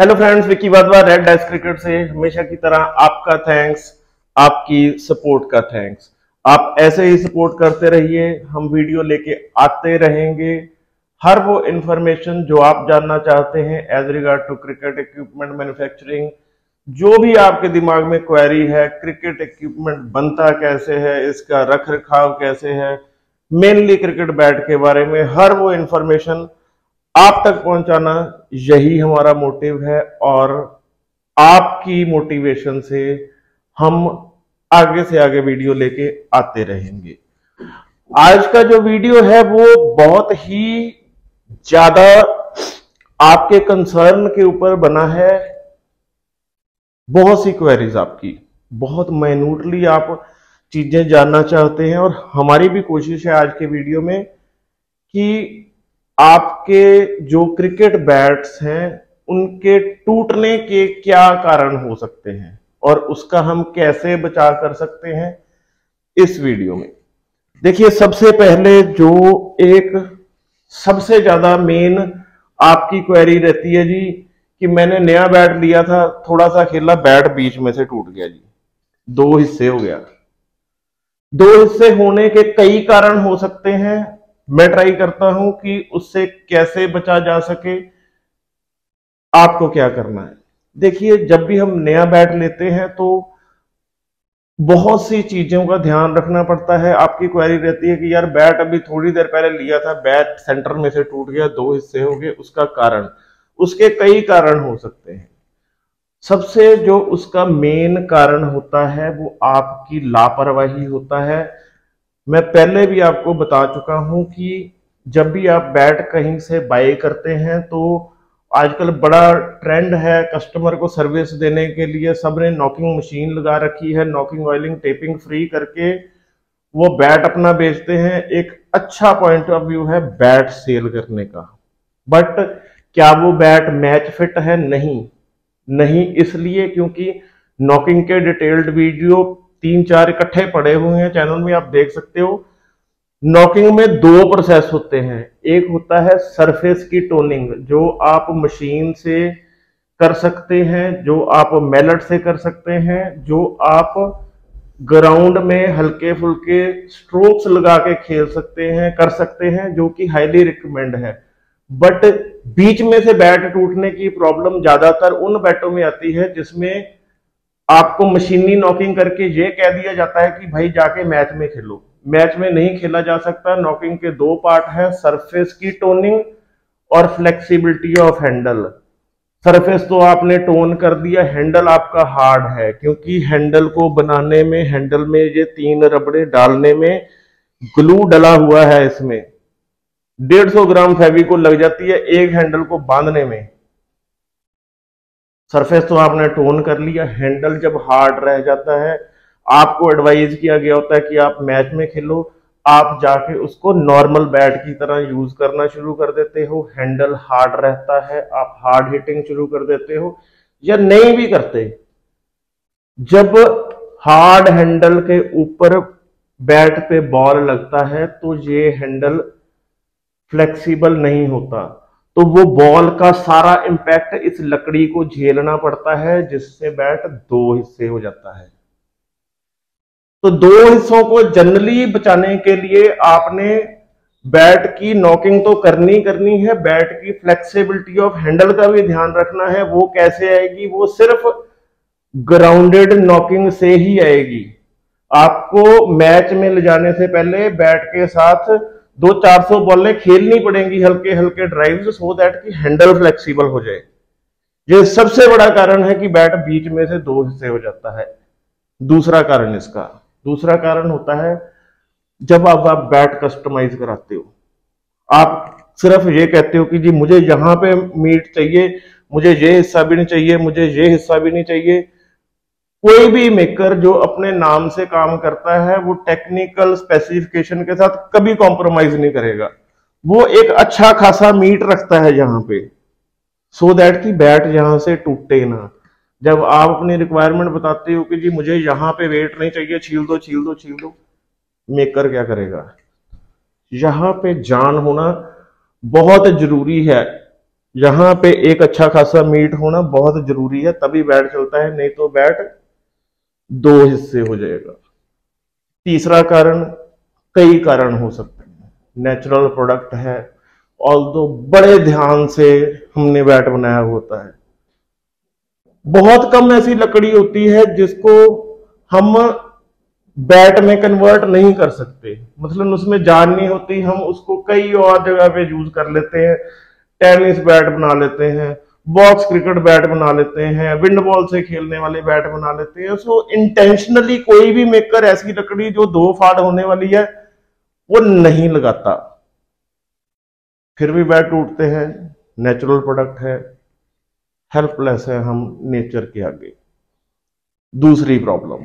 Hello friends, Vicky Wadhwa red dice cricket से हमेशा की तरह आपका थैंक्स, आपकी सपोर्ट का थैंक्स। आप ऐसे ही सपोर्ट करते रहिए, हम वीडियो लेके आते रहेंगे। हर वो इंफॉर्मेशन जो आप जानना चाहते हैं as regard to cricket equipment manufacturing, जो भी आपके दिमाग में क्वेरी है, क्रिकेट इक्विपमेंट बनता कैसे है, इसका रख रखाव कैसे है, मेनली क्रिकेट बैट के बारे में, हर वो इंफॉर्मेशन आप तक पहुंचाना यही हमारा मोटिव है। और आपकी मोटिवेशन से हम आगे से आगे वीडियो लेके आते रहेंगे। आज का जो वीडियो है वो बहुत ही ज्यादा आपके कंसर्न के ऊपर बना है। बहुत सी क्वेरीज आपकी, बहुत माइन्यूटली आप चीजें जानना चाहते हैं, और हमारी भी कोशिश है आज के वीडियो में कि आपके जो क्रिकेट बैट्स हैं उनके टूटने के क्या कारण हो सकते हैं और उसका हम कैसे बचाव कर सकते हैं इस वीडियो में। देखिए, सबसे पहले जो एक सबसे ज्यादा मेन आपकी क्वेरी रहती है जी कि मैंने नया बैट लिया था, थोड़ा सा खेला, बैट बीच में से टूट गया जी, दो हिस्से हो गया। दो हिस्से होने के कई कारण हो सकते हैं। मैं ट्राई करता हूं कि उससे कैसे बचा जा सके, आपको क्या करना है। देखिए, जब भी हम नया बैट लेते हैं तो बहुत सी चीजों का ध्यान रखना पड़ता है। आपकी क्वेरी रहती है कि यार बैट अभी थोड़ी देर पहले लिया था, बैट सेंटर में से टूट गया, दो हिस्से हो गए, उसका कारण, उसके कई कारण हो सकते हैं। सबसे जो उसका मेन कारण होता है वो आपकी लापरवाही होता है। मैं पहले भी आपको बता चुका हूं कि जब भी आप बैट कहीं से बाय करते हैं तो आजकल बड़ा ट्रेंड है कस्टमर को सर्विस देने के लिए, सबने नॉकिंग मशीन लगा रखी है, नॉकिंग ऑयलिंग टेपिंग फ्री करके वो बैट अपना बेचते हैं। एक अच्छा पॉइंट ऑफ व्यू है बैट सेल करने का, बट क्या वो बैट मैच फिट है? नहीं, इसलिए क्योंकि नॉकिंग के डिटेल्ड वीडियो 3-4 इकट्ठे पड़े हुए हैं चैनल में, आप देख सकते हो। नॉकिंग में 2 प्रोसेस होते हैं, एक होता है सरफेस की टोनिंग जो आप मशीन से कर सकते हैं, जो आप मैलेट से कर सकते हैं, जो आप ग्राउंड में हल्के फुल्के स्ट्रोक्स लगा के खेल सकते हैं, कर सकते हैं, जो कि हाईली रिकमेंड है। बट बीच में से बैट टूटने की प्रॉब्लम ज्यादातर उन बैटों में आती है जिसमें आपको मशीनी नॉकिंग करके ये कह दिया जाता है कि भाई जाके मैच में खेलो। मैच में नहीं खेला जा सकता। नॉकिंग के 2 पार्ट हैं, सरफेस की टोनिंग और फ्लेक्सिबिलिटी ऑफ हैंडल। सरफेस तो आपने टोन कर दिया, हैंडल आपका हार्ड है, क्योंकि हैंडल को बनाने में, हैंडल में ये 3 रबड़े डालने में ग्लू डला हुआ है, इसमें 150 ग्राम फेविकोल लग जाती है एक हैंडल को बांधने में। सरफेस तो आपने टोन कर लिया, हैंडल जब हार्ड रह जाता है, आपको एडवाइज किया गया होता है कि आप मैच में खेलो, आप जाके उसको नॉर्मल बैट की तरह यूज करना शुरू कर देते हो। हैंडल हार्ड रहता है, आप हार्ड हिटिंग शुरू कर देते हो या नहीं भी करते। जब हार्ड हैंडल के ऊपर बैट पे बॉल लगता है तो ये हैंडल फ्लेक्सिबल नहीं होता, तो वो बॉल का सारा इंपैक्ट इस लकड़ी को झेलना पड़ता है, जिससे बैट 2 हिस्से हो जाता है। तो 2 हिस्सों को जनरली बचाने के लिए आपने बैट की नॉकिंग तो करनी करनी है, बैट की फ्लेक्सिबिलिटी ऑफ हैंडल का भी ध्यान रखना है। वो कैसे आएगी? वो सिर्फ ग्राउंडेड नॉकिंग से ही आएगी। आपको मैच में ले जाने से पहले बैट के साथ 200-400 बॉलें खेलनी पड़ेंगी, हल्के हल्के ड्राइव्स, सो दैट कि हैंडल फ्लेक्सिबल हो जाए। ये सबसे बड़ा कारण है कि बैट बीच में से 2 हिस्से हो जाता है। दूसरा कारण, इसका दूसरा कारण होता है जब आप बैट कस्टमाइज कराते हो, आप सिर्फ ये कहते हो कि जी मुझे यहाँ पे मीट चाहिए, मुझे ये हिस्सा भी नहीं चाहिए, मुझे ये हिस्सा भी नहीं चाहिए। कोई भी मेकर जो अपने नाम से काम करता है वो टेक्निकल स्पेसिफिकेशन के साथ कभी कॉम्प्रोमाइज नहीं करेगा। वो एक अच्छा खासा मीट रखता है यहाँ पे, सो दैट कि बैट यहाँ से टूटे ना। जब आप अपनी रिक्वायरमेंट बताते हो कि जी मुझे यहाँ पे वेट नहीं चाहिए, छील दो, मेकर क्या करेगा? यहाँ पे जान होना बहुत जरूरी है। यहाँ पे एक अच्छा खासा मीट होना बहुत जरूरी है, तभी बैट चलता है, नहीं तो बैट दो हिस्से हो जाएगा। तीसरा कारण, कई कारण हो सकते हैं, नेचुरल प्रोडक्ट है, ऑल्दो बड़े ध्यान से हमने बैट बनाया होता है। बहुत कम ऐसी लकड़ी होती है जिसको हम बैट में कन्वर्ट नहीं कर सकते, मतलब उसमें जान नहीं होती, हम उसको कई और जगह पे यूज कर लेते हैं। टेनिस बैट बना लेते हैं, बॉक्स क्रिकेट बैट बना लेते हैं, विंड बॉल से खेलने वाले बैट बना लेते हैं। सो इंटेंशनली कोई भी मेकर ऐसी लकड़ी जो दो फाड़ होने वाली है वो नहीं लगाता, फिर भी बैट टूटते हैं। नेचुरल प्रोडक्ट है, हेल्पलेस है हम नेचर के आगे। दूसरी प्रॉब्लम,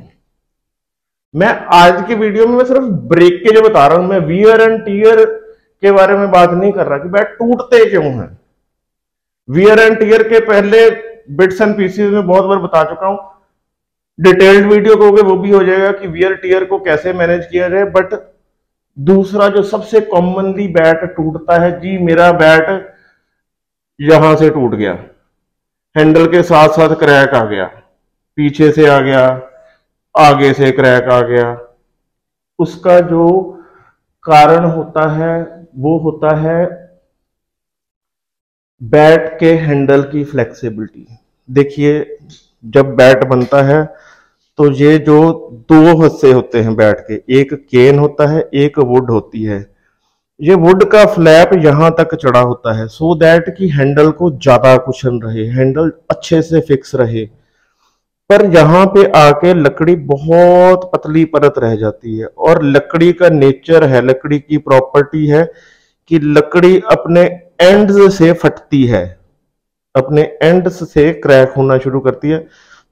मैं आज के वीडियो में सिर्फ ब्रेक के लिए बता रहा हूं, मैं वियर एंड टियर के बारे में बात नहीं कर रहा कि बैट टूटते क्यों हैं। वियर एंड टियर के पहले बिट्स एंड पीसीज में बहुत बार बता चुका हूं, डिटेल्ड वीडियो कहोगे वो भी हो जाएगा कि वियर टियर को कैसे मैनेज किया जाए। बट दूसरा जो सबसे कॉमनली बैट टूटता है, जी मेरा बैट यहां से टूट गया, हैंडल के साथ साथ क्रैक आ गया, पीछे से आ गया, आगे से क्रैक आ गया, उसका जो कारण होता है वो होता है बैट के हैंडल की फ्लेक्सिबिलिटी। देखिए जब बैट बनता है तो ये जो दो हिस्से होते हैं बैट के, एक केन होता है, एक वुड होती है। ये वुड का फ्लैप यहां तक चढ़ा होता है सो दैट कि हैंडल को ज्यादा कुशन रहे, हैंडल अच्छे से फिक्स रहे। पर यहाँ पे आके लकड़ी बहुत पतली परत रह जाती है, और लकड़ी का नेचर है, लकड़ी की प्रॉपर्टी है कि लकड़ी अपने एंड्स से फटती है, अपने एंड्स से क्रैक होना शुरू करती है।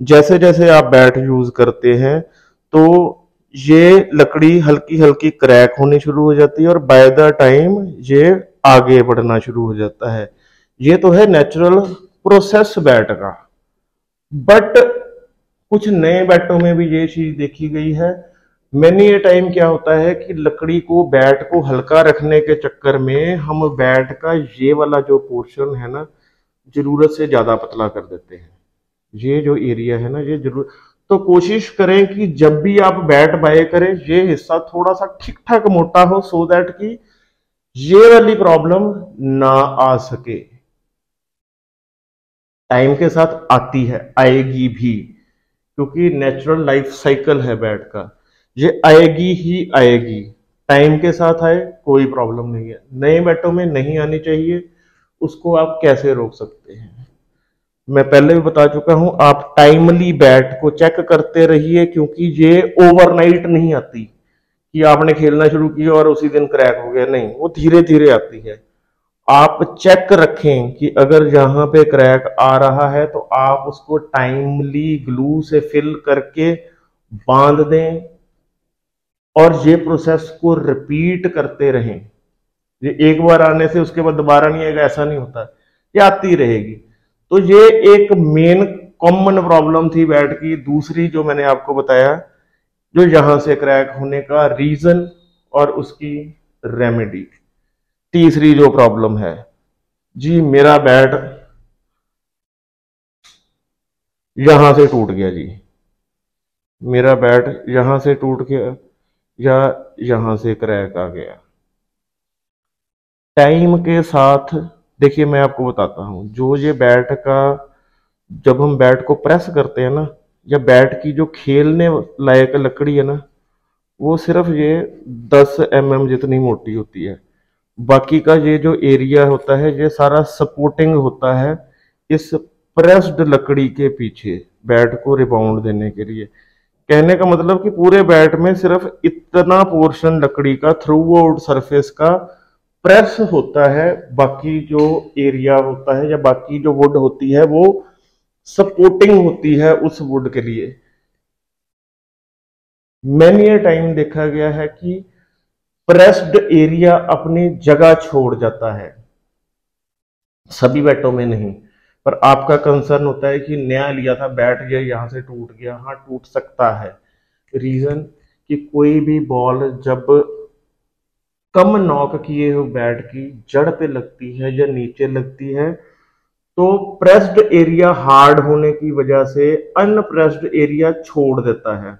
जैसे जैसे आप बैट यूज करते हैं तो ये लकड़ी हल्की हल्की क्रैक होनी शुरू हो जाती है, और बाय द टाइम ये आगे बढ़ना शुरू हो जाता है। ये तो है नेचुरल प्रोसेस बैट का। बट कुछ नए बैटों में भी ये चीज देखी गई है। मैनी ए टाइम क्या होता है कि लकड़ी को, बैट को हल्का रखने के चक्कर में हम बैट का ये वाला जो पोर्शन है ना, जरूरत से ज्यादा पतला कर देते हैं। ये जो एरिया है ना, ये जरूर, तो कोशिश करें कि जब भी आप बैट बाय करें ये हिस्सा थोड़ा सा ठीक ठाक मोटा हो, सो दैट कि ये वाली प्रॉब्लम ना आ सके। टाइम के साथ आती है, आएगी भी, क्योंकि नेचुरल लाइफ साइकिल है बैट का, ये आएगी ही आएगी। टाइम के साथ आए कोई प्रॉब्लम नहीं है, नए बैटों में नहीं आनी चाहिए। उसको आप कैसे रोक सकते हैं, मैं पहले भी बता चुका हूं, आप टाइमली बैट को चेक करते रहिए, क्योंकि ये ओवरनाइट नहीं आती कि आपने खेलना शुरू किया और उसी दिन क्रैक हो गया, नहीं, वो धीरे धीरे आती है। आप चेक रखें कि अगर जहां पे क्रैक आ रहा है तो आप उसको टाइमली ग्लू से फिल करके बांध दें, और ये प्रोसेस को रिपीट करते रहें। ये एक बार आने से उसके बाद दोबारा नहीं आएगा, ऐसा नहीं होता, ये आती रहेगी। तो ये एक मेन कॉमन प्रॉब्लम थी बैट की। दूसरी जो मैंने आपको बताया, जो यहां से क्रैक होने का रीजन और उसकी रेमेडी। तीसरी जो प्रॉब्लम है, जी मेरा बैट यहां से टूट गया, जी मेरा बैट यहां से टूट गया या यहां से क्रैक आ गया। टाइम के साथ देखिए, मैं आपको बताता हूं, जो ये बैट का, जब हम बैट को प्रेस करते हैं ना, या बैट की जो खेलने लायक लकड़ी है ना, वो सिर्फ ये 10 mm जितनी मोटी होती है, बाकी का ये जो एरिया होता है ये सारा सपोर्टिंग होता है इस प्रेस्ड लकड़ी के पीछे बैट को रिबाउंड देने के लिए। कहने का मतलब कि पूरे बैट में सिर्फ इतना पोर्शन लकड़ी का थ्रू आउट सरफेस का प्रेस होता है, बाकी जो एरिया होता है या बाकी जो वुड होती है वो सपोर्टिंग होती है उस वुड के लिए। मैंने ये टाइम देखा गया है कि प्रेस्ड एरिया अपनी जगह छोड़ जाता है, सभी बैटों में नहीं, पर आपका कंसर्न होता है कि नया लिया था बैट, गया यहां से टूट गया, हाँ टूट सकता है। रीजन कि कोई भी बॉल जब कम नॉक किए हो बैट की जड़ पे लगती है या नीचे लगती है तो प्रेस्ड एरिया हार्ड होने की वजह से अनप्रेस्ड एरिया छोड़ देता है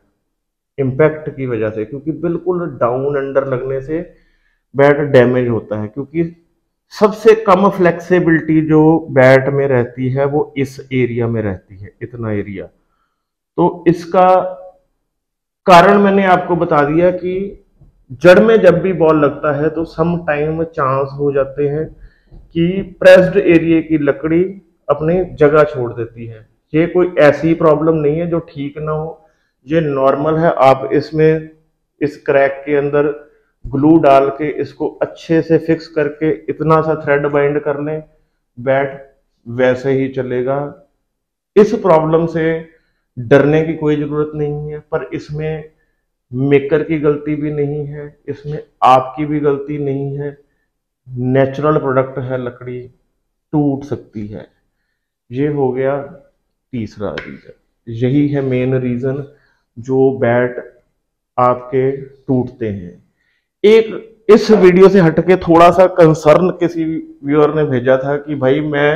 इम्पैक्ट की वजह से, क्योंकि बिल्कुल डाउन अंडर लगने से बैट डैमेज होता है। क्योंकि सबसे कम फ्लेक्सिबिलिटी जो बैट में रहती है वो इस एरिया में रहती है, इतना एरिया। तो इसका कारण मैंने आपको बता दिया कि जड़ में जब भी बॉल लगता है तो सम टाइम चांस हो जाते हैं कि प्रेस्ड एरिया की लकड़ी अपनी जगह छोड़ देती है। ये कोई ऐसी प्रॉब्लम नहीं है जो ठीक ना हो, ये नॉर्मल है। आप इसमें इस क्रैक के अंदर ग्लू डाल के इसको अच्छे से फिक्स करके इतना सा थ्रेड बाइंड कर लें, बैट वैसे ही चलेगा। इस प्रॉब्लम से डरने की कोई ज़रूरत नहीं है, पर इसमें मेकर की गलती भी नहीं है, इसमें आपकी भी गलती नहीं है। नेचुरल प्रोडक्ट है, लकड़ी टूट सकती है। ये हो गया तीसरा रीज़न। यही है मेन रीज़न जो बैट आपके टूटते हैं। एक इस वीडियो से हटके थोड़ा सा कंसर्न किसी व्यूअर ने भेजा था कि भाई मैं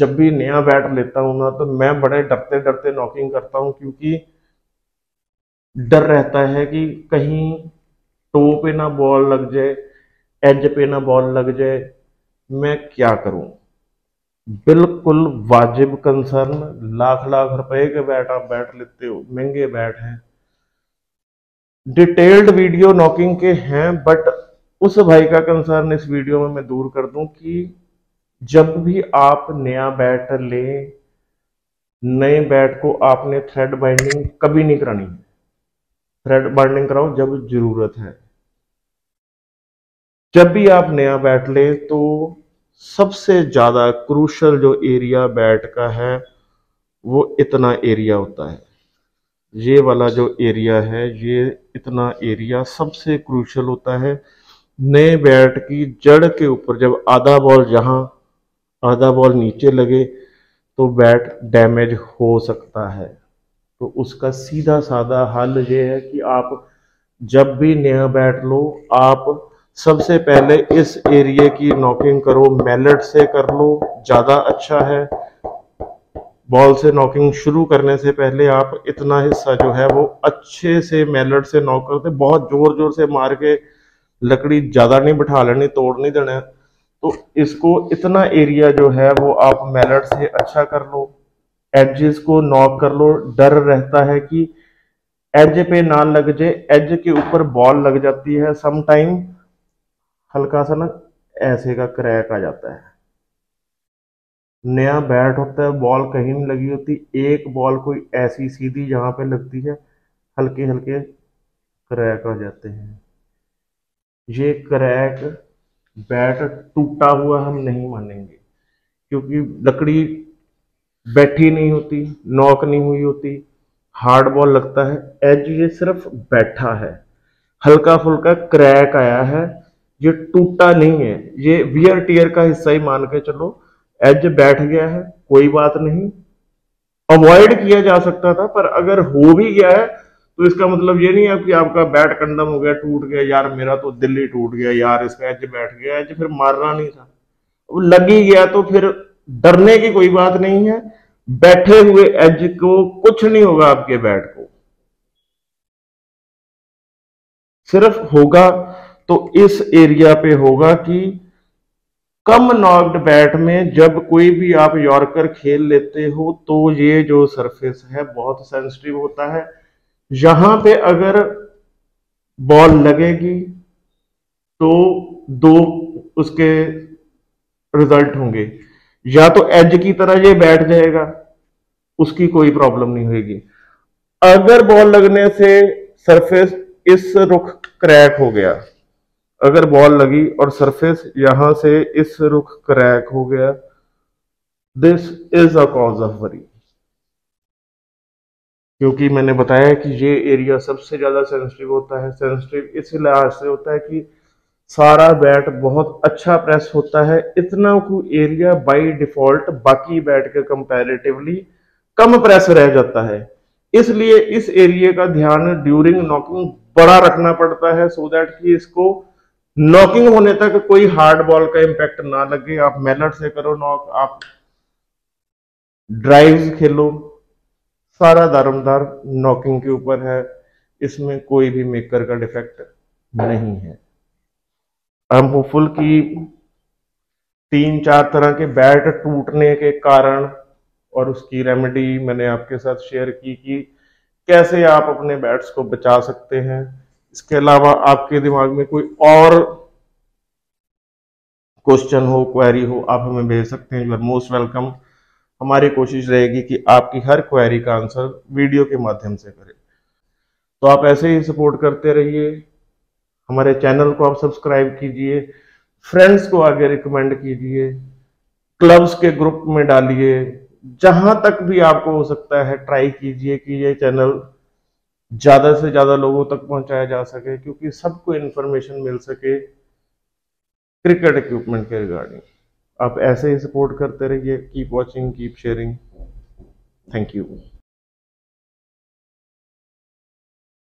जब भी नया बैट लेता हूं ना तो मैं बड़े डरते डरते नॉकिंग करता हूं, क्योंकि डर रहता है कि कहीं टो पे ना बॉल लग जाए, एज पे ना बॉल लग जाए। मैं क्या करूं? बिल्कुल वाजिब कंसर्न। लाख लाख रुपए के बैट आप बैट लेते हो, महंगे बैट हैं, डिटेल्ड वीडियो नॉकिंग के हैं, बट उस भाई का कंसर्न इस वीडियो में मैं दूर कर दूं कि जब भी आप नया बैट लें, नए बैट को आपने थ्रेड बाइंडिंग कभी नहीं करानी है। थ्रेड बाइंडिंग कराओ जब जरूरत है। जब भी आप नया बैट लें तो सबसे ज्यादा क्रूशल जो एरिया बैट का है वो इतना एरिया होता है। ये वाला जो एरिया है, ये इतना एरिया सबसे क्रूशल होता है। नए बैट की जड़ के ऊपर जब आधा बॉल यहाँ आधा बॉल नीचे लगे तो बैट डैमेज हो सकता है। तो उसका सीधा साधा हल ये है कि आप जब भी नया बैट लो, आप सबसे पहले इस एरिया की नॉकिंग करो, मैलेट से कर लो, ज़्यादा अच्छा है। बॉल से नॉकिंग शुरू करने से पहले आप इतना हिस्सा जो है वो अच्छे से मैलेट से नॉक करते, बहुत जोर जोर से मार के लकड़ी ज़्यादा नहीं बिठा लेनी, तोड़ नहीं देना। तो इसको इतना एरिया जो है वो आप मैलेट से अच्छा कर लो, एजेस को नॉक कर लो। डर रहता है कि एज पे ना लग जाए, एज के ऊपर बॉल लग जाती है, समटाइम हल्का सा ना ऐसे का क्रैक आ जाता है। नया बैट होता है, बॉल कहीं नहीं लगी होती, एक बॉल कोई ऐसी सीधी यहाँ पे लगती है, हल्के हल्के क्रैक आ जाते हैं। ये क्रैक बैट टूटा हुआ हम नहीं मानेंगे, क्योंकि लकड़ी बैठी नहीं होती, नॉक नहीं हुई होती, हार्ड बॉल लगता है, एज ये सिर्फ बैठा है, हल्का फुल्का क्रैक आया है, ये टूटा नहीं है। ये वियर टियर का हिस्सा ही मान के चलो, एज बैठ गया है, कोई बात नहीं, अवॉइड किया जा सकता था। पर अगर हो भी गया है तो इसका मतलब ये नहीं है कि आपका बैट कंडम हो गया, टूट गया, यार मेरा तो दिल ही टूट गया, यार इसका एज बैठ गया, एज फिर मारना नहीं था, वो लग ही गया। तो फिर डरने की कोई बात नहीं है, बैठे हुए एज को कुछ नहीं होगा, आपके बैट को सिर्फ होगा तो इस एरिया पे होगा कि कम नॉक्ड बैट में जब कोई भी आप यॉर्कर खेल लेते हो तो ये जो सरफेस है बहुत सेंसिटिव होता है। यहाँ पे अगर बॉल लगेगी तो दो उसके रिजल्ट होंगे, या तो एज की तरह ये बैठ जाएगा, उसकी कोई प्रॉब्लम नहीं होगी। अगर बॉल लगने से सरफेस इस रुख क्रैक हो गया, अगर बॉल लगी और सरफेस यहां से इस रुख क्रैक हो गया, this is a cause of worry. क्योंकि मैंने बताया कि ये एरिया सबसे ज्यादा सेंसिटिव होता है। सेंसिटिव इस लिहाज से होता है कि सारा बैट बहुत अच्छा प्रेस होता है, इतना को एरिया बाय डिफॉल्ट बाकी बैट के कंपैरेटिवली कम प्रेस रह जाता है। इसलिए इस एरिया का ध्यान ड्यूरिंग नॉकिंग बड़ा रखना पड़ता है, सो दैट कि इसको नॉकिंग होने तक कोई हार्ड बॉल का इम्पैक्ट ना लगे। आप मैलेट से करो नॉक, आप ड्राइव्स खेलो, सारा दारोमदार नॉकिंग के ऊपर है, इसमें कोई भी मेकर का डिफेक्ट नहीं है। आई एम होपफुल कि 3-4 तरह के बैट टूटने के कारण और उसकी रेमेडी मैंने आपके साथ शेयर की कि कैसे आप अपने बैट्स को बचा सकते हैं। इसके अलावा आपके दिमाग में कोई और क्वेश्चन हो, क्वेरी हो, आप हमें भेज सकते हैं। You are most welcome. हमारी कोशिश रहेगी कि आपकी हर क्वेरी का आंसर वीडियो के माध्यम से करें। तो आप ऐसे ही सपोर्ट करते रहिए, हमारे चैनल को आप सब्सक्राइब कीजिए, फ्रेंड्स को आगे रिकमेंड कीजिए, क्लब्स के ग्रुप में डालिए, जहां तक भी आपको हो सकता है ट्राई कीजिए कि ये चैनल ज़्यादा से ज़्यादा लोगों तक पहुंचाया जा सके, क्योंकि सबको इन्फॉर्मेशन मिल सके क्रिकेट इक्विपमेंट के रिगार्डिंग। आप ऐसे ही सपोर्ट करते रहिए। Keep watching, keep sharing. Thank you.